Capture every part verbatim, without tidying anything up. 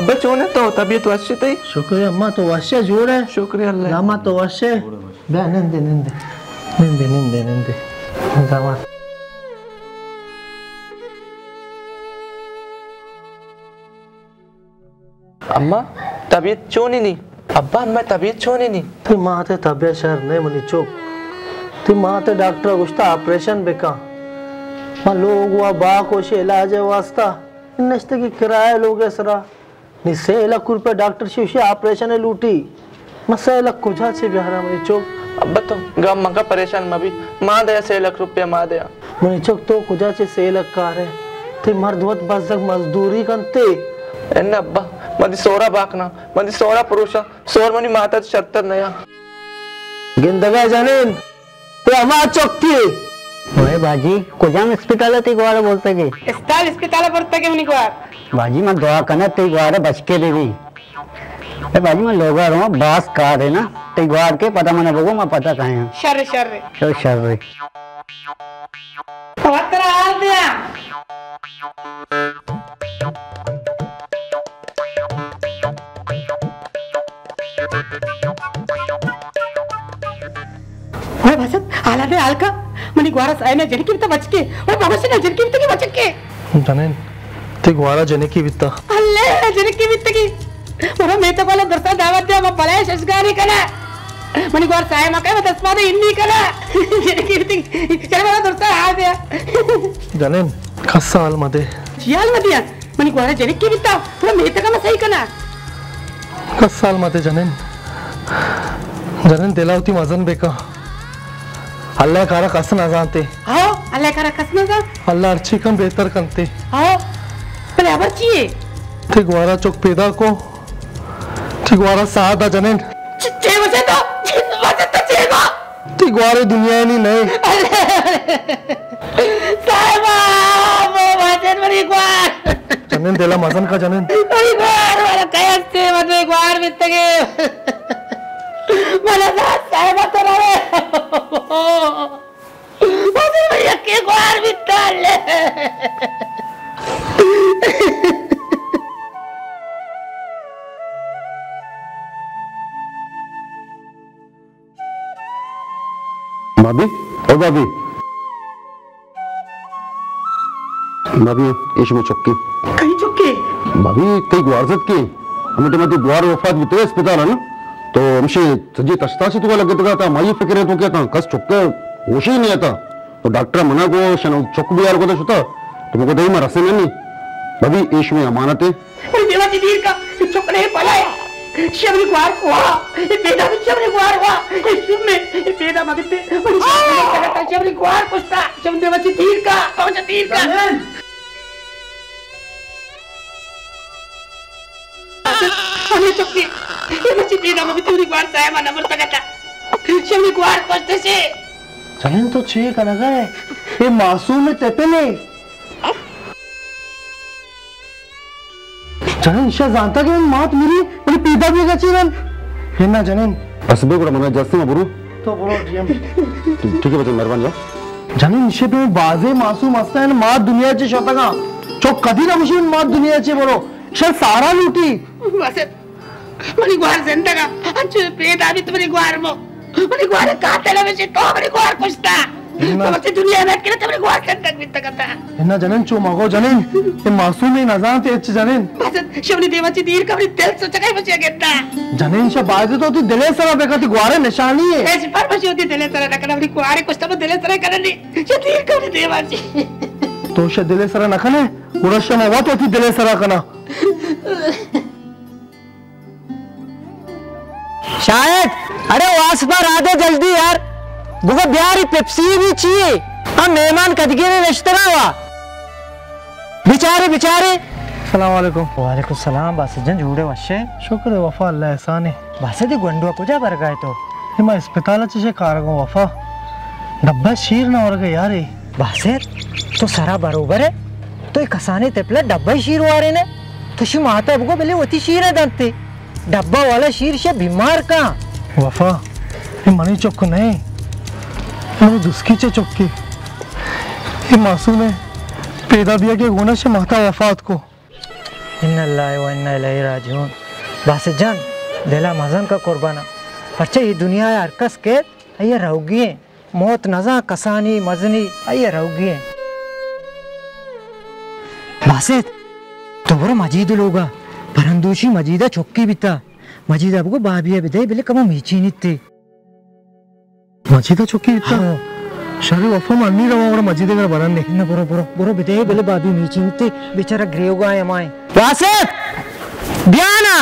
अब चोने तो तभी तो अच्छे थे शुक्रिया अम्मा तो अच्छे जोड़े शुक्रिया अल्लाह अम्मा तो अच्छे बे नंदे नंदे नंदे नंदे नंदे नंदा अम्मा तबीयत चोनी नहीं अब्बा मैं तबीयत चोनी नहीं तू माँ ते तबीयत शर नहीं मुनी चोक तू माँ ते डॉक्टर गुस्ता ऑपरेशन बेका माँ लोग वा बा कोश इलाज वास्ता नश्ते की किराया लोगे सरा निसे इलाक कुर्पे डॉक्टर शिवशी ऑपरेशन है लूटी मस्से इलाक कुझा ची बिहारा मुनी चोक अब्बा तो गांव मंगा परेशान मबी माँ दया से इलाक रुपया माँ दया मुनी चोक तो कुझा ची से इलाक कारे ते मर्दवत बस जग मजदूरी कंते एन्ना अब्बा मधि सोरा बाकना मधि सोरा पुरुषा सोर मनी माता शत्तर नया गिंदगा जानेन ते अमा चोकती ओए बाजी कोजाम हॉस्पिटल ते गवारा बोलते के स्टार हॉस्पिटल बोलते के उनी गवार बाजी मैं दवा कने ते गवारा बच के देवी ए बाजी मैं लोगा रो बास का रे ना ते गवार के पता मने बगो मैं पता काहे है शर शर रे तो शर रे पत्र आ दिया ओए बसत आला रे आलका मनी गुवारा सायने जनिकी विता बचके और बाबा से ना जनिकी विता की बचके जानन ते गुवारा जनिकी विता अल्ले जनिकी विता की मोरा मेता वाला दरसा दावत दे अब पलाय शशगारी कला मनी गुवार साय मका में दसमा दे इन्नी कला जनिकी विता चल वाला दरसा आ दे जानन खसाल मदे जियाल मदिया मनी गुवारा जनिकी विता मोरा मेता का में सही कला खसाल मदे जानन जानन देलावती मजन बेका अल्लाह कारा कस ना जानते आओ अल्लाह कारा कस ना जान अल्लाह अच्छी कम बेहतर करते आओ पहले अब चाहिए ठीक वाला चौक पैदा को ठीक वाला सादा जनेन चिच्चे बचे तो चिच्चे बचे तो चेगा ठीक वाले दुनिया नहीं नहीं साइबा वो बचे मरी गुआर जनेन देला मजन का जनेन मरी गुआर वाला कैसे मरी गुआर बित्ते के माला साइबा तो रहे बाजी भैया के गुआर भी ताले भाभी और भाभी भाभी इश में चुपकी कहीं चुपकी भाभी कहीं गुआरजत की हमें तो मैं तो गुआर वफात भी तो अस्पताल है ना तो हमसे सजी तस्ता से तो लग गया था माई फिक्र है तो क्या था कस चुप के होश ही नहीं आता तो डॉक्टर मना को शन चुक बियार को तो छता तो मुको दही में रसे नहीं भाभी ईश में अमानत है अरे देवा जी वीर का चुप नहीं पलाए शबरी गुआर हुआ ये बेदा भी शबरी गुआर हुआ ईश में ये बेदा मगे पे शबरी गुआर कुत्ता शब देवा जी वीर का पहुंच तीर का हमें चुपकी ये बच्ची बेदा मम्मी तुमरी गुआर साया माना मरता कहता शम्मी गुआर पस्ते से चलें तो छे का लगा है ये मासूम है तेपले चलें शायद जानता कि मात मिली उन्हें पीड़ा भी का चीरन है ना चलें असबे को मना जस्ती में बुरु तो बुरो डीएम ठीक है बच्चे मरवान जा चलें इसे पे बाजे मासूम अस्ता है ना मात दुनिया चे शोता का चौक कभी ना मुझे मात दुनिया चे बोलो शायद सारा लूटी बस मनी गुआर ज़िंदा का अच्छे पेट आदि तुम्हारी गुआर मो मनी गुआर काते लगे से तो मनी गुआर कुश्ता तो बच्चे दुनिया में किरत तुम्हारी गुआर ज़िंदा किरत करता है ना जनेन चो मागो जनेन ये मासूम है नज़ान ते अच्छे जनेन बस शब्दी देवाची दीर कबरी दिल सोचा कहीं बच्चे किरता जनेन शब्दी तो तो दिले सरा बेकार गुआरे निशानी है ऐसे पर बच्चे होती दिले सरा ना करना अपनी गुआरे कुश्ता में दिले सरा करनी शदीर कबरी देवाची तो शदिले सरा ना करने उरश्य में वात होती दिले सरा करना शायद अरे वास पर आ दे जल्दी यार बुगो बिहारी पेप्सी भी चाहिए हम मेहमान कदके में रिश्तेदार हुआ बेचारे बेचारे सलाम वालेकुम वालेकुम सलाम बासे जन जुड़े वाशे शुक्र वफा अल्लाह एहसान है बासे दी गंडुआ को जा भर गए तो ये मैं अस्पताल अच्छे कारगो वफा डब्बा शीर ना और गए यार बासे तो सारा बरोबर है तो एक हसाने तेपला डब्बा शीर हुआ रे ने तो शी माता बुगो भले वती शीर है दंते डब्बा वाला शीर से बीमार का वफा ये मनी चौक नहीं वो दुस्की चे चौकी ये मासूम है पैदा दिया के गुना से महता वफात को इन्ना लिल्लाहि व इन्ना इलैहि राजिऊन। बासे जान दिला मजन का कुर्बाना अच्छा ये दुनिया हरकस के अये रहोगी मौत नजा कसानी मजनी अये रहोगी बासे तोबरा मजीद लोगा परंदूशी मजीदा चौकी बिता मजीदा आपको बाबिया बिदे बिले कम मीची नित्ती मजीदा चौकी बिता शरी वफ़ा मानी रहा हूँ और मजीदे का बरान नहीं ना बोरो बोरो बोरो बिदे बिले बाबी मीची नित्ती बेचारा ग्रेवगा है माय बासे बियाना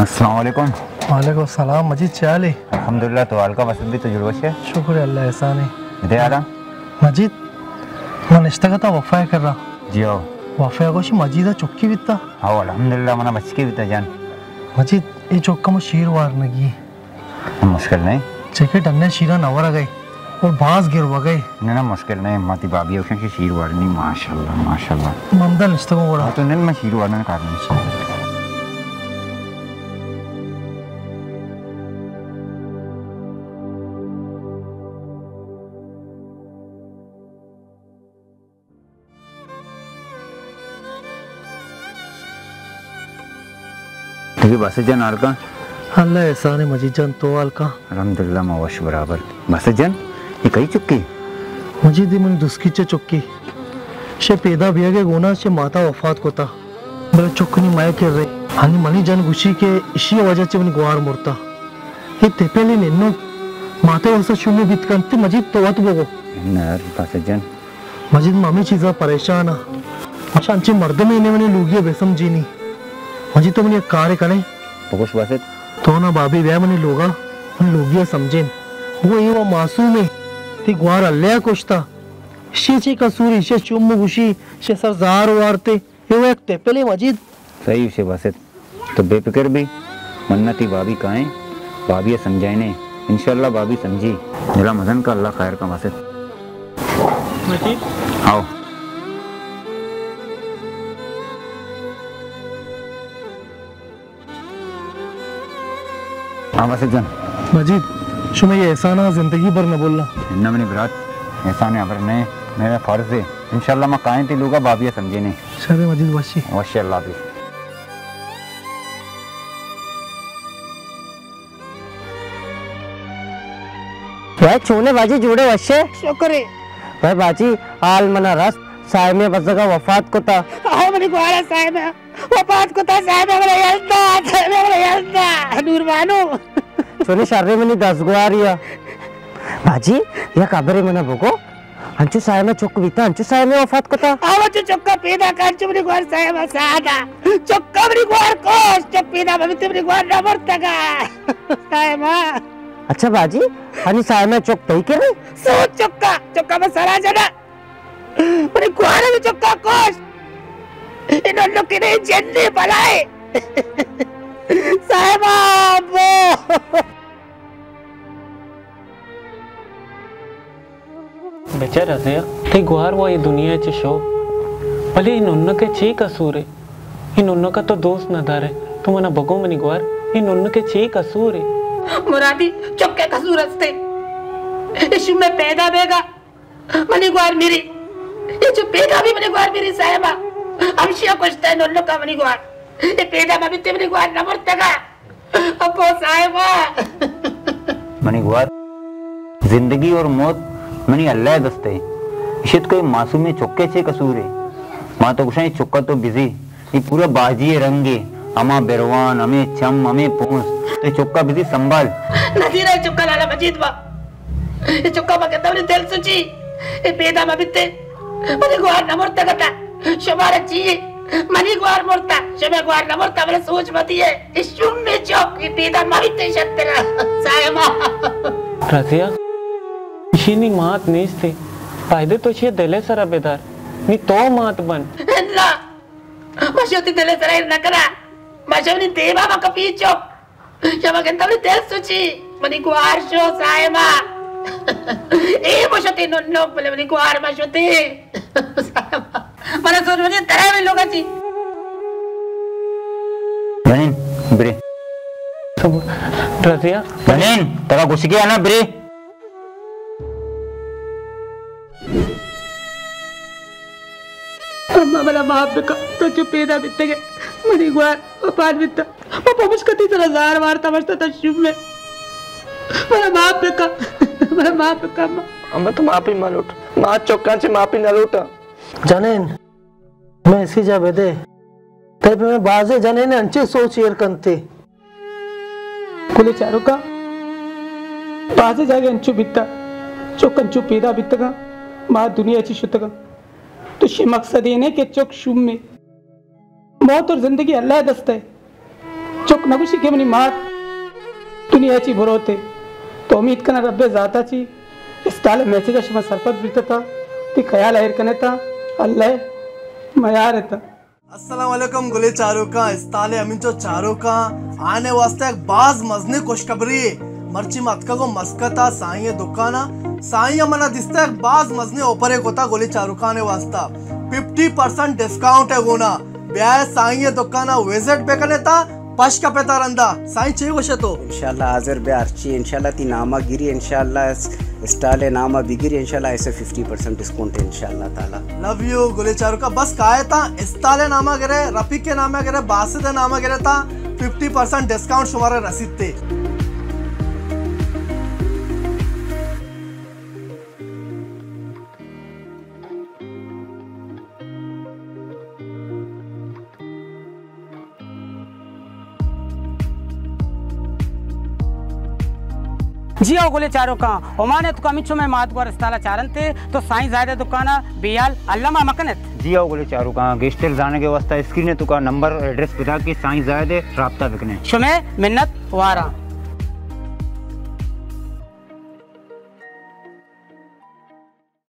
अस्सलाम वालेकुम। वालेकुम सलाम। मजीद चाले अल्हम्दुलिल्लाह। तो आल का वसत भी तो जुलवश है शुक्र है अल्लाह एहसान है। इधर आ रहा मजीद मैं इश्तगा था वफाया कर रहा जी आओ वफाया गोश मजीदा चुक्की बिता हां अल्हम्दुलिल्लाह मना बचकी बिता जान। मजीद ये चौक का मशीर वार नगी मुश्किल नहीं चेके डन्ने शीरा नवर गए और बांस गिर व गए ना ना मुश्किल नहीं माती बाबी ओशन की शीर वार नहीं माशाल्लाह माशाल्लाह ममदन इश्तगा वाला तो नहीं मैं शीर वार ना कारण जी बासेजन अलका अल्लाह एहसान मजीजन तो अलका अल्हम्दुलिल्लाह मवाश बराबर बासेजन ये कई चुक्की मजीदी मन दुस्की चे चुक्की शे पैदा भिया के गोना शे माता वफात कोता बल चुक्कनी माया कर रही हनी मनी जन गुशी के इसी वजह से मन गुवार मुरता ये तेपेले नेनो माता वसा शुनु बीत कंते मजीद तोवत बोगो ना बासेजन मजीद मामी चीजा परेशान है अच्छा अंचे मर्द में इने मने लूगिया बेसमझीनी मजी तो मने कार्य करे बगोश बासेत तो ना बाबी वे मने लोगा उन लोगिया समझेन वो ये वो मासूम है ती ग्वार अल्लाह कोशता शेची कसूरी शे चुम्मु गुशी शे सरजार वारते ये वो एक तेपले मजीद सही शे बासेत तो बेफिक्र भी मन्नती बाबी काए बाबी समझाइने इंशाल्लाह बाबी समझी मेरा मदन का अल्लाह खैर का बासेत मजीद आओ आवाज़न मजीद शुमे ये एहसान है जिंदगी भर न बोलना इन्ना मैंने बिरात एहसान है अबर नहीं मेरा फर्ज है इंशाल्लाह मैं कायम ते लूंगा बाबिया समझे नहीं शायद मजीद वाशी वाशी अल्लाह भी भाई छोने बाजी जुड़े वाशे शुक्र है भाई बाजी हाल मना रस साहब ने बस का वफात को था हाय मेरी गुआरा साहब है वफात को था साहब मेरा यल्ता मेरा यल्ता नूरबानो सोने शारे में नहीं दस गुआरिया बाजी या काबरे में ना बोको अंचु साहेब में चुक बीता अंचु साहेब में वफात को था आवा जो चक्का पीना का अंचु मेरी गुआर साहेब सादा चक्का मेरी गुआर कोस चक पीना भवित मेरी गुआर नंबर तगा साहेब अच्छा बाजी हनी साहेब में चुक तई के सो चक्का चक्का में सारा जना मेरी गुआर में चक्का कोस इन लोग के नहीं जन्ने भलाए साहेब आप बेचारा से ते गुहार वो ये दुनिया चे शो भले इन उन्न के छी कसूर है इन उन्न का तो दोस्त न धारे तुम ना बगो मनी गुहार इन उन्न के छी कसूर है मुरादी चक्के कसूर हस्ते यीशु में पैदा बेगा मनी गुहार मेरी ये जो पैदा भी मनी गुहार मेरी साहेबा हम शिया कुछ ते नल्लो का मनी गुहार ये पैदा भी ते मनी गुहार न मरतेगा अब ओ साहेबा मनी गुहार जिंदगी और मौत मनी अल्लाह दस्ते इशित कोई मासूम चौके से कसूर है माँ तो गुस्सा चौका तो बिजी ये पूरा बाजी रंगे अमा बेरवान अमे चम अमे पोंस तो चौका बिजी संभाल नदीरा चौका लाला मजीद बा ये चौका बा कहता मेरे दिल सुची ये बेदा मबिते मनी गुआर न मरता कहता शबार जी मनी गुआर मरता शबे गुआर न मरता मेरे सोच मती है इस चुम में चौक ये बेदा मबिते शतरा सायमा रसिया इशिनी मात नीस्ते फायदे तो छे देले सरा बेदार नी तो मात बन ना मशोती देले सरा न करा मशोनी देवा मा कपी चो जमा के तवली देल सुची मनी गुआर शो सायमा ए मशोती नो नो बोले मनी गुआर मशोती सायमा मने सोच मने तरह में लोगा जी बहन ब्रे Terus Benin, terus aku sikit anak beri. Amma bala maaf bika, terus peda bitte ke, mari guar, apaan bitte, papa muska ti terus zar war tamasta terus me, bala maaf bika, bala maaf bika amma. Amma तो माफी मालूट, माँ चौकान से माफी न लूटा। जनेन, मैं ऐसी जा बेदे, तब मैं बाजे जनेन अंचे सोच येर कंते, कुले चारों का, बाजे जाके अंचु बित्ता, चौक अंचु पीड़ा बित्ता का, माँ दुनिया अच्छी शुद्ध का, तो शे मकसद ये नहीं कि चौक शुभ में, मौत और ज़िंदगी अल्लाह दस्ता है, चौक नगुशी के मनी मार, दुनिया अच्छी भरोते, तो उम्मीद करना रब्बे ज़्यादा ची इस ताले मैसेज अश्मा सरपंच बिता था कि ख्याल आयर करने था अल्लाह मयार है था। अस्सलामुअलैकुम गुले चारों का इस ताले अमिंचो चारों का आने वास्ते एक बाज मजने कोशकबरी मर्ची मतका को मस्कता साईं दुकाना साईं मना दिस्ता एक बाज मजने ऊपर एक होता गुले चारों का आने वास्ता पचास परसेंट डिस्काउंट है गोना ब्याह साईं दुकाना विजिट पे करने था पाश का पैता रंदा साईं चाहिए कुछ तो इंशाल्लाह आज़र बेअर्ची इंशाल्लाह ती नामा गिरी इंशाल्लाह स्टाले नामा बिगिरी इंशाल्लाह ऐसे पचास परसेंट डिस्काउंट है इंशाल्लाह ताला लव यू गुले चारों का बस काहे था स्टाले नामा गिरे रफीक के नामा गिरे बासिद के नामा गिरे था पचास परसेंट डिस्काउंट शुमारे रसीद थे जियो गोले चारों का ओमानत को अमिचो में मातगोर स्ताला चारनते तो साईं ज़ायदा दुकाना बियाल अल्लामा मकनत जियो गोले चारों का गेस्टर जाने के वास्ता स्क्रीन ने तो का नंबर एड्रेस बता के साईं ज़ायदे राब्ता बिकने शुमे मिन्नत वारा।